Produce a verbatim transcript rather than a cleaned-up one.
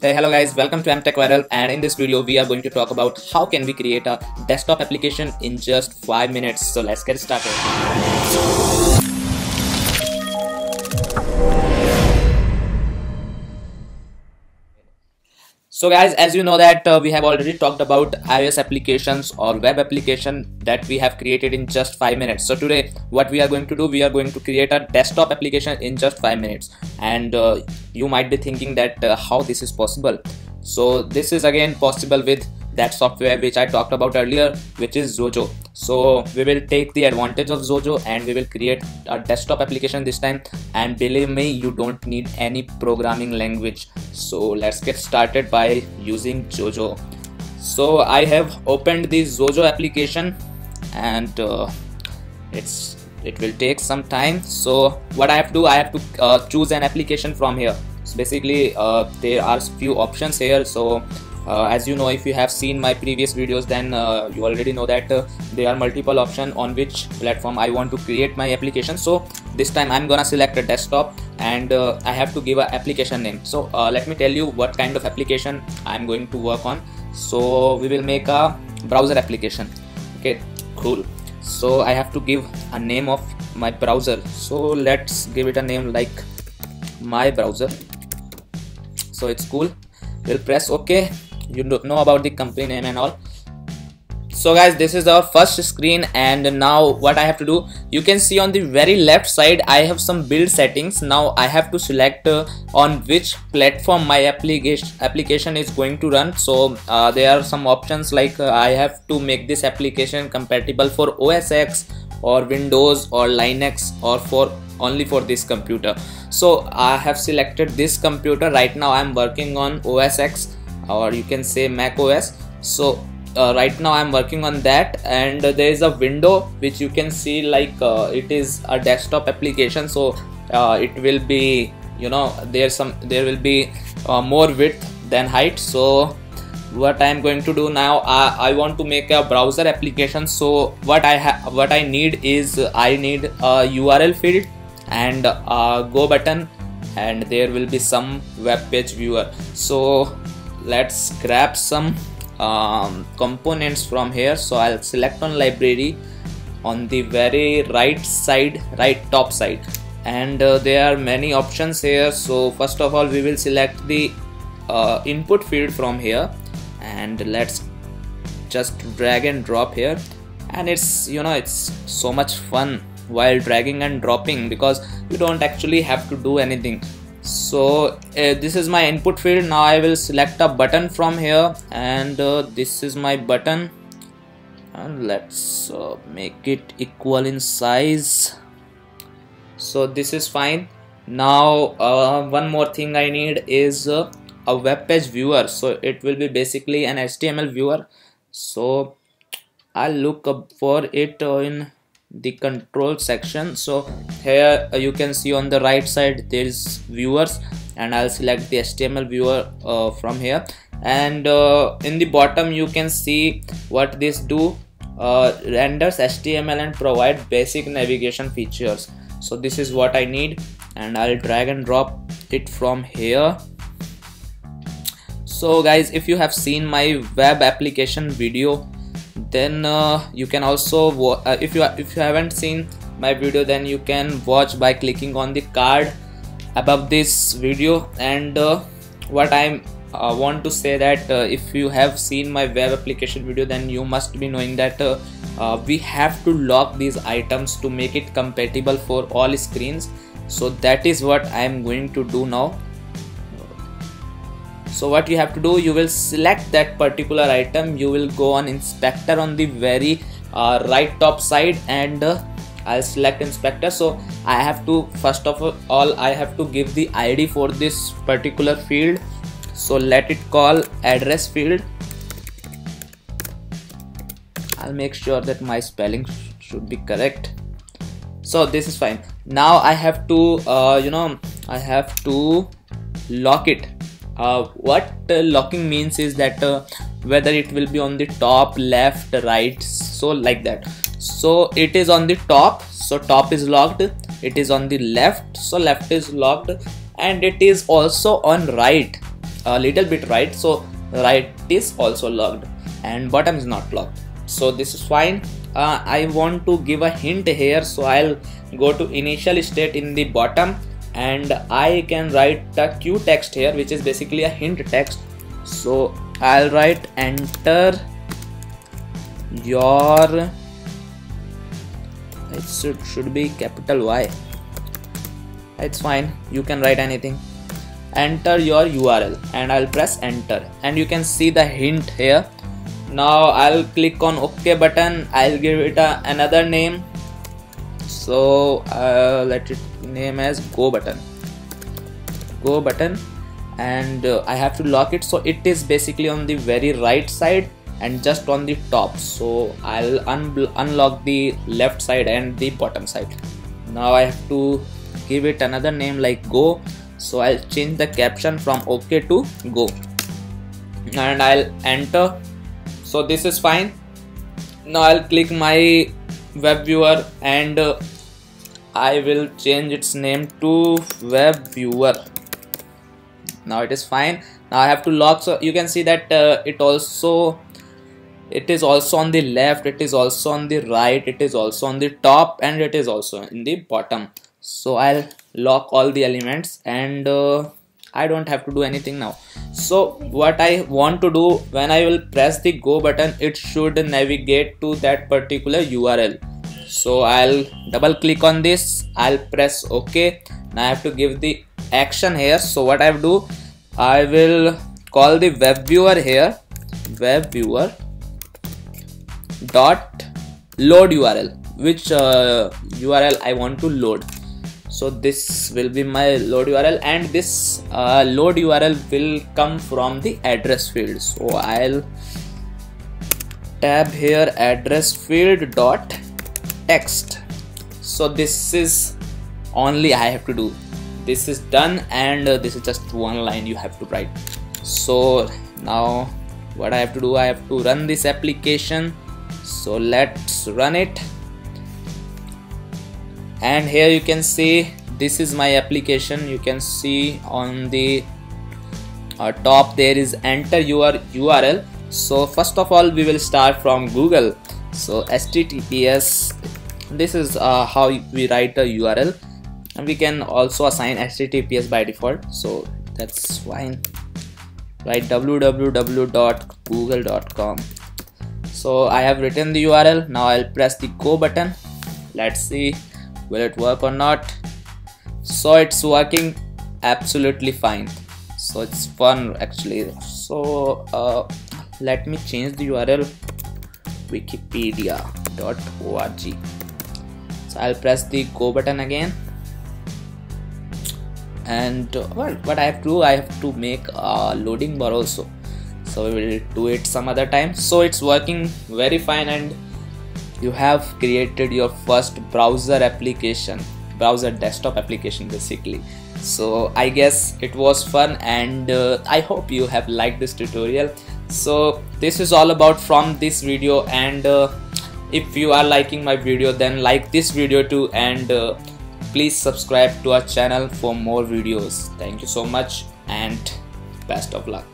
Hey, hello guys, welcome to mtechviral, and in this video we are going to talk about how can we create a desktop application in just five minutes. So let's get started. So guys, as you know that uh, we have already talked about iOS applications or web application that we have created in just five minutes. So today what we are going to do, we are going to create a desktop application in just five minutes. And uh, you might be thinking that uh, how this is possible. So this is again possible with that software which I talked about earlier, which is Xojo. So we will take the advantage of Xojo and we will create a desktop application this time, and believe me, you don't need any programming language. So let's get started by using Xojo. So I have opened the Xojo application, and uh, it's it will take some time. So what I have to do, I have to uh, choose an application from here. So basically uh, there are few options here. So uh, as you know, if you have seen my previous videos, then uh, you already know that uh, there are multiple options on which platform I want to create my application. So this time I'm gonna select a desktop, and uh, I have to give an application name. So uh, let me tell you what kind of application I'm going to work on. So we will make a browser application. Okay, cool. So I have to give a name of my browser. So let's give it a name like my browser. So it's cool. We'll press OK. You don't know about the company name and all. So guys, this is our first screen, and now what I have to do, you can see on the very left side I have some build settings. Now I have to select uh, on which platform my application application is going to run. So uh, there are some options like uh, I have to make this application compatible for O S X or Windows or Linux, or for only for this computer. So I have selected this computer. Right now I am working on O S X, or you can say Mac O S. So Uh, right now I'm working on that, and uh, there is a window which you can see like uh, it is a desktop application. So uh, it will be, you know, there's some there will be uh, more width than height. So what I'm going to do now, uh, I want to make a browser application. So what I have what I need is uh, I need a U R L field and a go button, and there will be some web page viewer. So let's grab some Um, components from here. So I'll select on library on the very right side, right top side, and uh, there are many options here. So first of all, we will select the uh, input field from here, and let's just drag and drop here. And it's, you know, it's so much fun while dragging and dropping, because you don't actually have to do anything. So uh, this is my input field. Now I will select a button from here, and uh, this is my button, and let's uh, make it equal in size. So this is fine. Now uh, one more thing I need is uh, a web page viewer. So it will be basically an H T M L viewer. So I'll look up for it uh, in the control section. So here uh, you can see on the right side there is viewers, and I'll select the H T M L viewer uh, from here, and uh, in the bottom you can see what this do, uh, renders H T M L and provide basic navigation features. So this is what I need, and I'll drag and drop it from here. So guys, if you have seen my web application video, then uh, you can also uh, if you if you haven't seen my video, then you can watch by clicking on the card above this video. And uh, what I uh, want to say that uh, if you have seen my web application video, then you must be knowing that uh, uh, we have to lock these items to make it compatible for all screens. So that is what I am going to do now. So what you have to do, you will select that particular item, you will go on inspector on the very uh, right top side, and uh, I'll select inspector. So I have to, first of all, I have to give the I D for this particular field. So let it call address field. I'll make sure that my spelling should be correct. So this is fine. Now I have to, uh, you know, I have to lock it. Uh, what uh, locking means is that uh, whether it will be on the top, left, right, so like that. So it is on the top, so top is locked. It is on the left, so left is locked, and it is also on right. a little bit right, so right is also locked and bottom is not locked, so this is fine. uh, I want to give a hint here, so I'll go to initial state in the bottom and I can write a Q text here, which is basically a hint text. So I'll write enter your, it should, should be capital Y, it's fine, you can write anything, enter your U R L, and I'll press enter and you can see the hint here. Now I'll click on OK button. I'll give it a, another name, so uh, let it name as go button, go button, and uh, I have to lock it, so it is basically on the very right side and just on the top, so I'll un unlock the left side and the bottom side. Now I have to give it another name like go, so I'll change the caption from OK to go and I'll enter, so this is fine. Now I'll click my web viewer and uh, I will change its name to web viewer. Now it is fine. Now I have to lock, so you can see that uh, it also it is also on the left, it is also on the right, it is also on the top, and it is also in the bottom. So I'll lock all the elements and uh, I don't have to do anything now. So what I want to do, when I will press the go button, it should navigate to that particular U R L. So I'll double click on this, I'll press OK. Now I have to give the action here. So what I will do, I will call the web viewer here, web viewer dot load U R L, which uh, U R L I want to load. So this will be my load U R L, and this uh, load U R L will come from the address field. So I'll tab here address field dot text. So this is only I have to do, this is done, and uh, this is just one line you have to write. So now what I have to do, I have to run this application, so let's run it. And here you can see this is my application. You can see on the uh, top there is enter your U R L. So first of all we will start from Google. So H T T P S, this is uh, how we write a U R L, and we can also assign H T T P S by default, so that's fine. Write w w w dot google dot com. So I have written the U R L. Now I'll press the go button. Let's see will it work or not. So it's working absolutely fine, so it's fun actually. So uh, let me change the U R L, wikipedia dot org. So I'll press the go button again, and uh, well, what I have to do, I have to make a loading bar also, so we will do it some other time. So it's working very fine, and you have created your first browser application, browser desktop application basically. So I guess it was fun, and uh, I hope you have liked this tutorial. So this is all about from this video, and uh, if you are liking my video, then like this video too, and uh, please subscribe to our channel for more videos. Thank you so much and best of luck.